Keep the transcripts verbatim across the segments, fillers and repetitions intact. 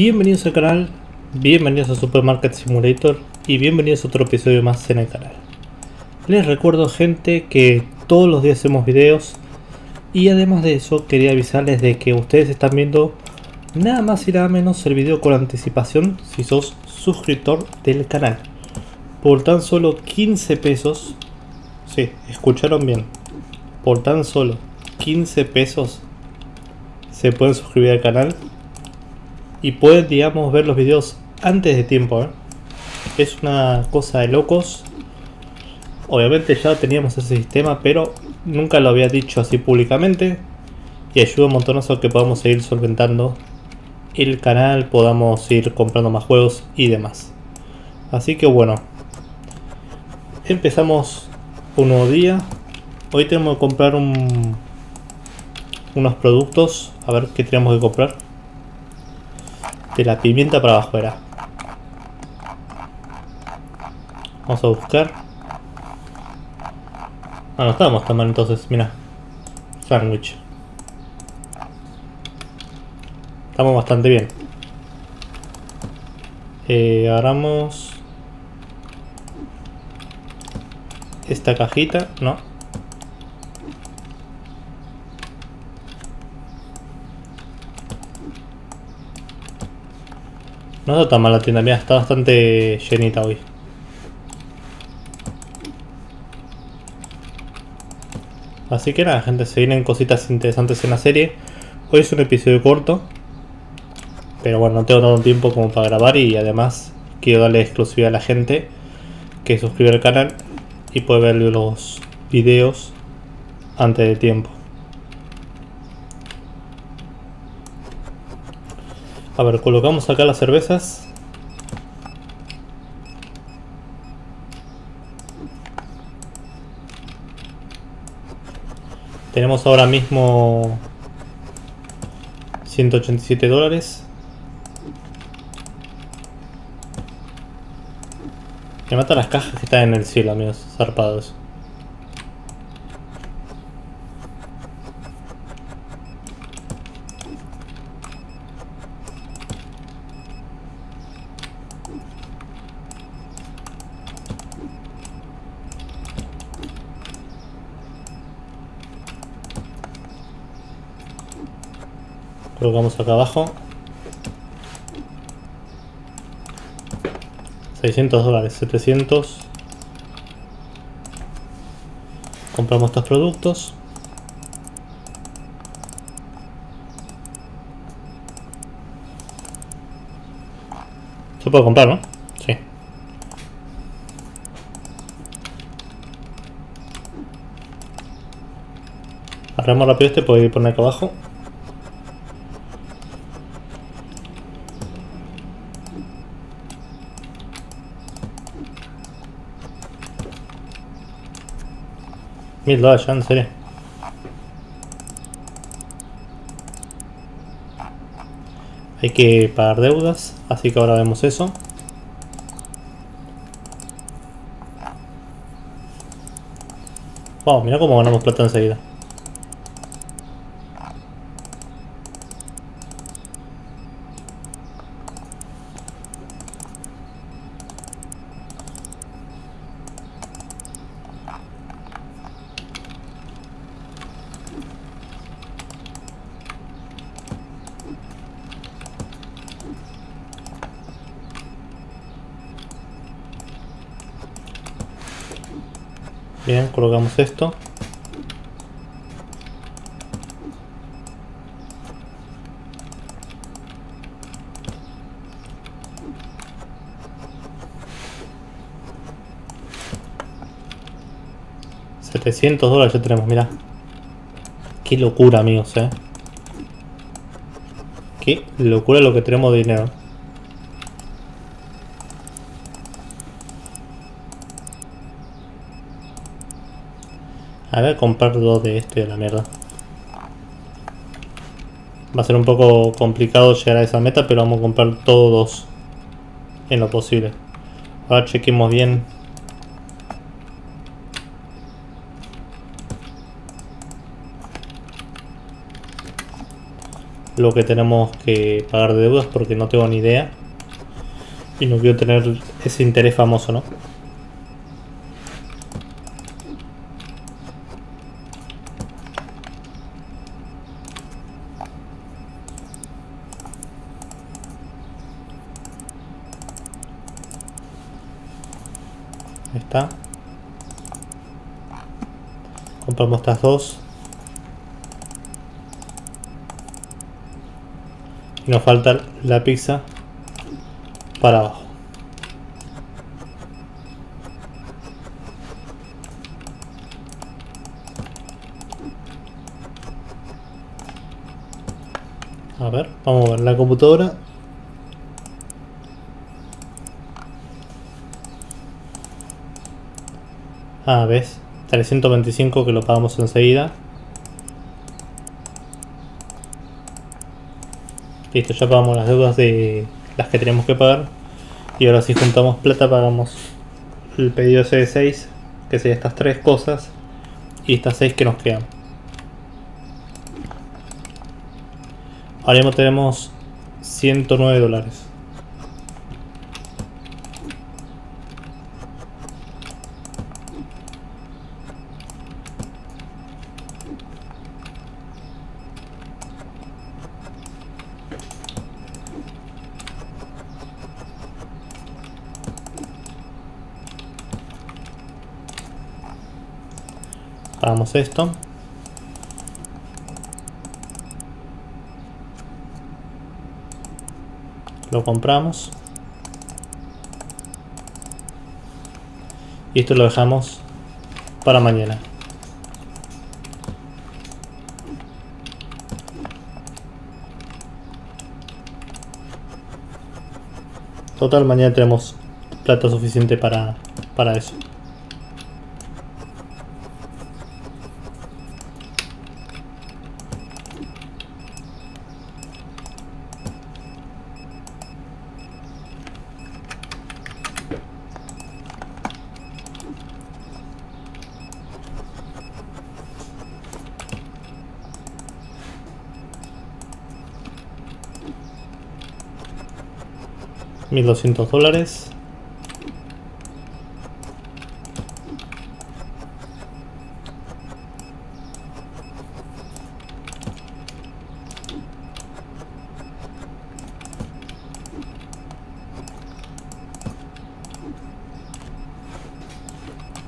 Bienvenidos al canal, bienvenidos a Supermarket Simulator y bienvenidos a otro episodio más en el canal. Les recuerdo, gente, que todos los días hacemos videos y además de eso quería avisarles de que ustedes están viendo nada más y nada menos el video con anticipación si sos suscriptor del canal. Por tan solo quince pesos, sí, escucharon bien, por tan solo quince pesos se pueden suscribir al canal y pueden, digamos, ver los videos antes de tiempo, ¿eh? Es una cosa de locos. Obviamente ya teníamos ese sistema, pero nunca lo había dicho así públicamente y ayuda un montonazo a que podamos seguir solventando el canal, podamos ir comprando más juegos y demás. Así que bueno, empezamos un nuevo día. Hoy tenemos que comprar un, unos productos. A ver qué tenemos que comprar. De la pimienta para abajo era. Vamos a buscar. Ah, no estábamos tan mal entonces, mira. Sándwich. Estamos bastante bien. Eh, agarramos esta cajita, no. No está tan mal la tienda, mira, está bastante llenita hoy. Así que nada, gente, se vienen cositas interesantes en la serie. Hoy es un episodio corto, pero bueno, no tengo tanto tiempo como para grabar y además quiero darle exclusividad a la gente que suscribe al canal y puede ver los videos antes de tiempo. A ver, colocamos acá las cervezas. Tenemos ahora mismo ciento ochenta y siete dólares. Me mata las cajas que están en el cielo, amigos, zarpados. Colocamos acá abajo. seiscientos dólares, setecientos. Compramos estos productos. Se puede comprar, ¿no? Sí. Agarramos rápido este, puedo ir poner acá abajo. Mil dólares ya, en serio. Hay que pagar deudas, así que ahora vemos eso. Wow, mira cómo ganamos plata enseguida. Bien, colocamos esto. setecientos dólares ya tenemos, mirá. Qué locura, amigos, eh. Qué locura lo que tenemos de dinero. A ver, comprar dos de esto y de la mierda. Va a ser un poco complicado llegar a esa meta, pero vamos a comprar todos en lo posible. Ahora chequemos bien. lo que tenemos que pagar de deudas, porque no tengo ni idea y no quiero tener ese interés famoso, ¿no? Ahí está. Compramos estas dos. Y nos falta la pizza para abajo. A ver, vamos a ver la computadora. Ah, ves, trescientos veinticinco que lo pagamos enseguida. Listo, ya pagamos las deudas de las que teníamos que pagar. Y ahora si juntamos plata pagamos el pedido ese de seis, que sería estas tres cosas y estas seis que nos quedan. Ahora mismo tenemos ciento nueve dólares. Pagamos esto. Lo compramos. Y esto lo dejamos para mañana. Total, mañana tenemos plata suficiente para, para eso. mil doscientos dólares.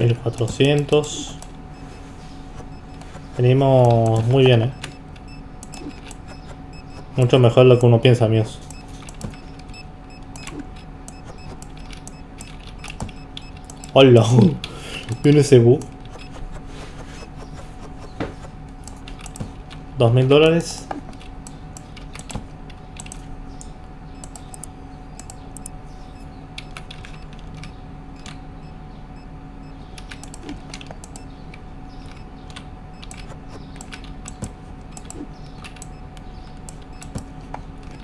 mil cuatrocientos. Venimos muy bien, ¿eh? Mucho mejor lo que uno piensa, amigos. Hola, viene ese bu. Dos mil dólares.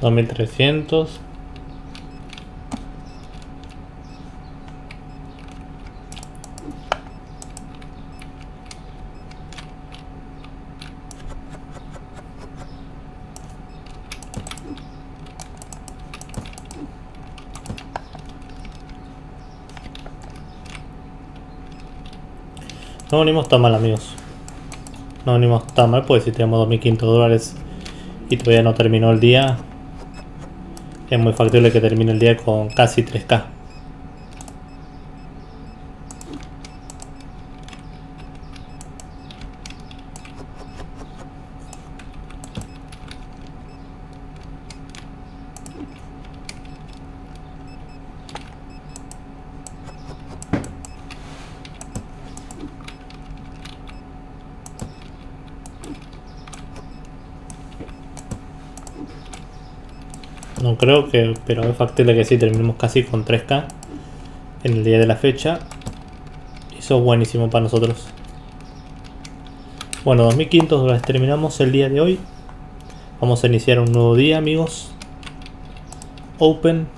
Dos mil trescientos. No venimos tan mal, amigos. No venimos tan mal, porque si tenemos dos mil quinientos dólares y todavía no terminó el día, es muy factible que termine el día con casi tres K. No creo que, pero es factible que sí, terminemos casi con tres K en el día de la fecha. Eso es buenísimo para nosotros. Bueno, dos mil quinientos dólares terminamos el día de hoy. Vamos a iniciar un nuevo día, amigos. Open.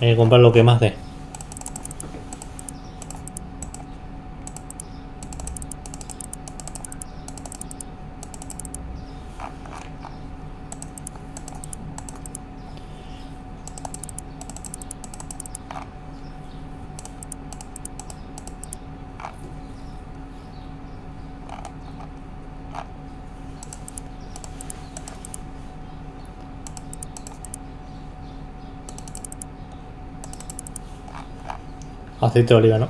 Hay que comprar lo que más dé. Aceite de oliva, ¿no?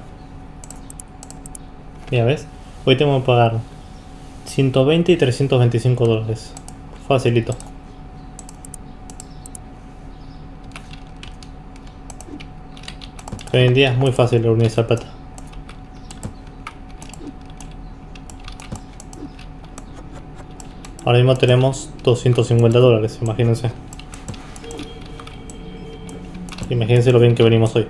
Ya ves, hoy tengo que pagar ciento veinte y trescientos veinticinco dólares. Facilito. Hoy en día es muy fácil reunir esa plata. Ahora mismo tenemos doscientos cincuenta dólares, imagínense. Imagínense lo bien que venimos hoy.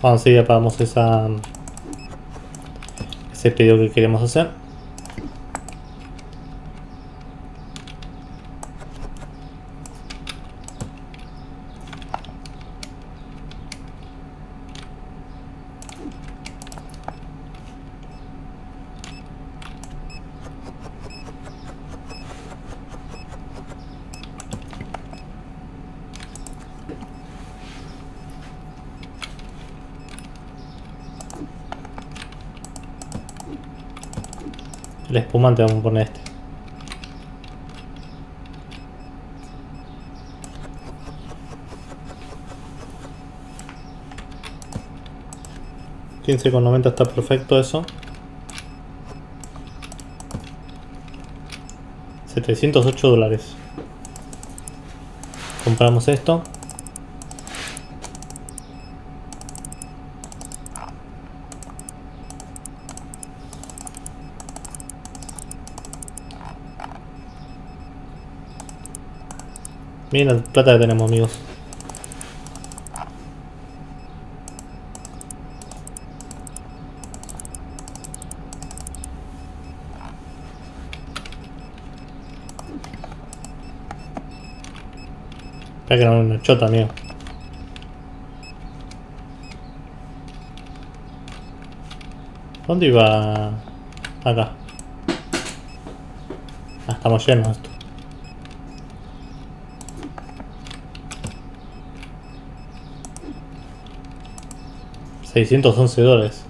Vamos a ir, ya pagamos esa, ese pedido que queremos hacer. El espumante, vamos a poner este. quince con noventa está perfecto eso. setecientos ocho dólares. Compramos esto. Miren la plata que tenemos, amigos. Espera que no me chota, amigo. ¿Dónde iba? Acá. Ah, estamos llenos esto. seiscientos once dólares.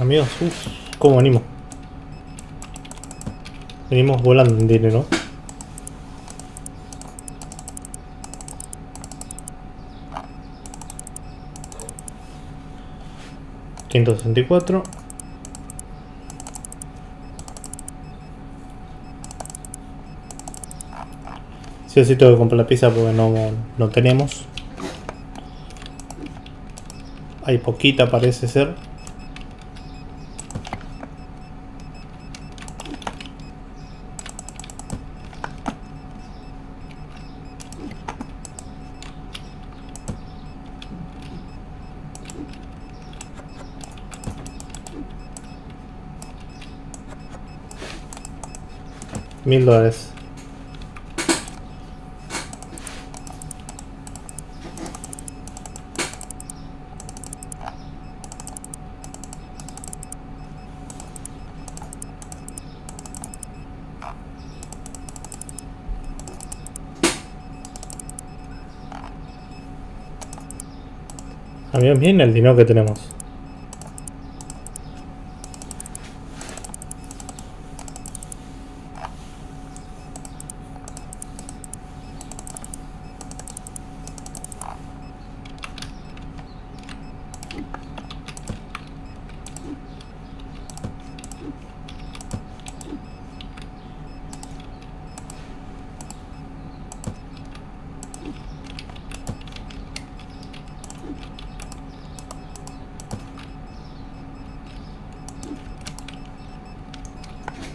Amigos, uff, cómo venimos. Venimos volando en dinero. ciento sesenta y cuatro. Sí o sí tengo que comprar la pizza porque no, no tenemos. Hay poquita, parece ser. Mil dólares. Amigos, miren el dinero que tenemos.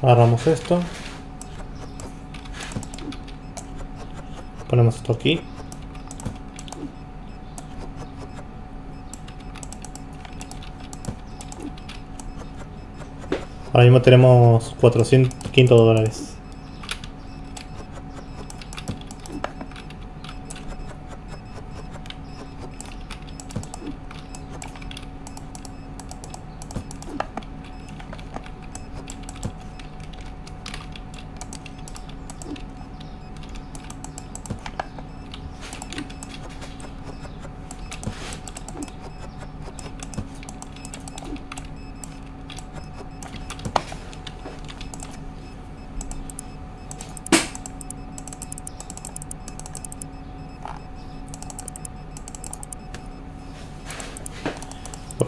Agarramos esto. Ponemos esto aquí. Ahora mismo tenemos cuatrocientos dólares.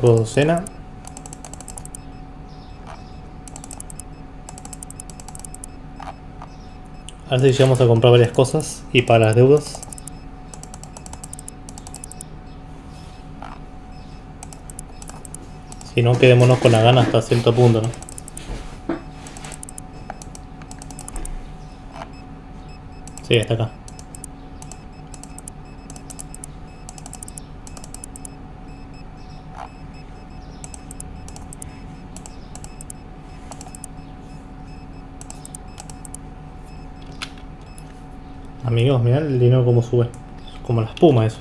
Docena. A ver si llegamos a comprar varias cosas y para las deudas. Si no, quedémonos con la gana hasta cierto punto, ¿no? Sí, hasta acá. Amigos, mirá el dinero como sube. Como la espuma eso.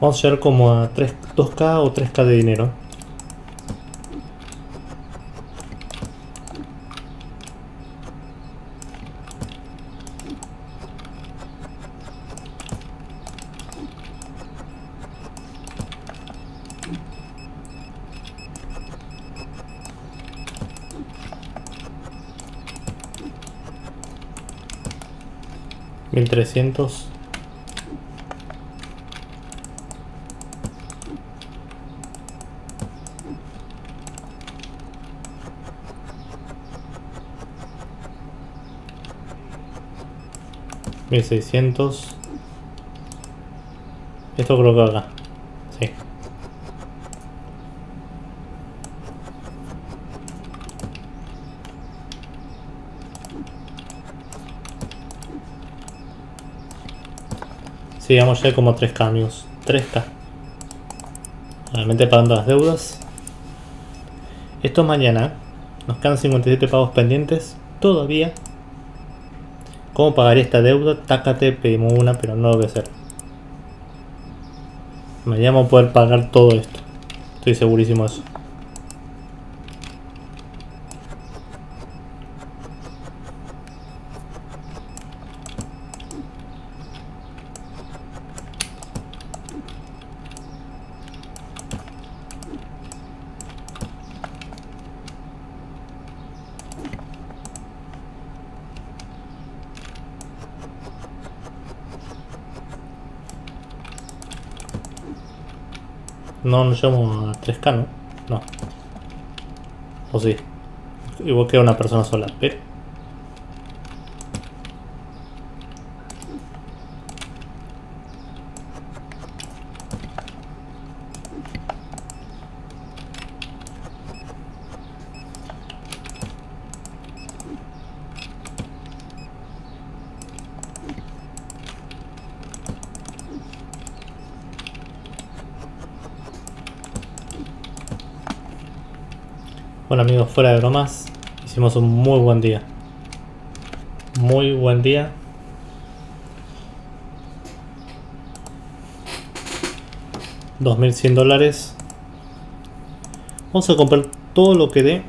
Vamos a llegar como a tres, dos K o tres K de dinero. mil trescientos. mil seiscientos. Esto creo que acá. Sí. Sí, vamos ya como a tres cambios. tres K. Realmente pagando las deudas. Esto es mañana. Nos quedan cincuenta y siete pagos pendientes. Todavía. ¿Cómo pagaría esta deuda? Tácate, pedimos una, pero no lo voy a hacer. Mañana vamos a poder pagar todo esto. Estoy segurísimo de eso. No nos llevamos a tres K, ¿no? No. O sí. Igual queda una persona sola, pero... Bueno amigos, fuera de bromas, hicimos un muy buen día. Muy buen día. dos mil cien dólares. Vamos a comprar todo lo que dé.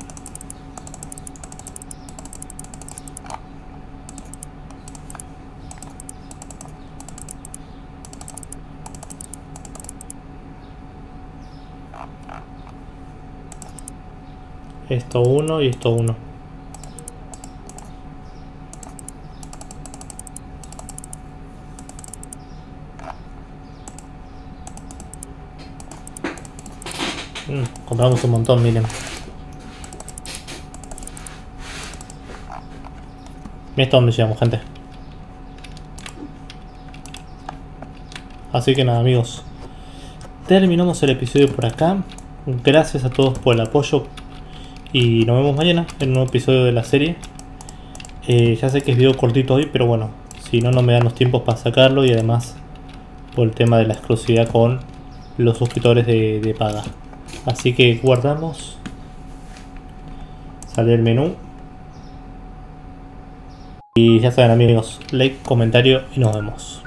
Esto uno y esto uno. Mm, compramos un montón, miren. Mira hasta dónde llegamos, gente. Así que nada, amigos, terminamos el episodio por acá. Gracias a todos por el apoyo y nos vemos mañana en un nuevo episodio de la serie. Eh, ya sé que es video cortito hoy, pero bueno, si no, no me dan los tiempos para sacarlo, y además por el tema de la exclusividad con los suscriptores de, de paga. Así que guardamos, sale el menú. Y ya saben, amigos, like, comentario y nos vemos.